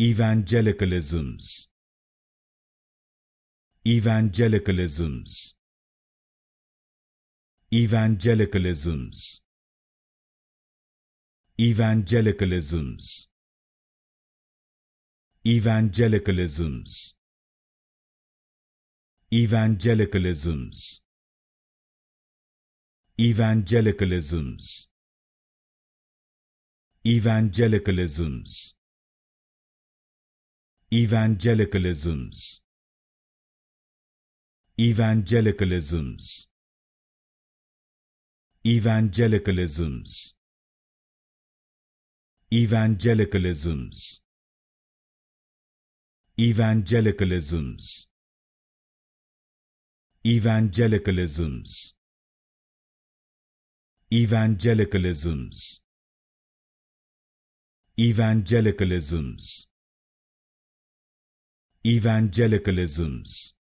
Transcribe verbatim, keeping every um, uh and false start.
Evangelicalisms. Evangelicalisms. Evangelicalisms. Evangelicalisms. Evangelicalisms. Evangelicalisms. Evangelicalisms. Evangelicalisms. Evangelicalisms. Evangelicalisms. Evangelicalisms. Evangelicalisms. Evangelicalisms. Evangelicalisms. Evangelicalisms. Evangelicalisms. Evangelicalisms.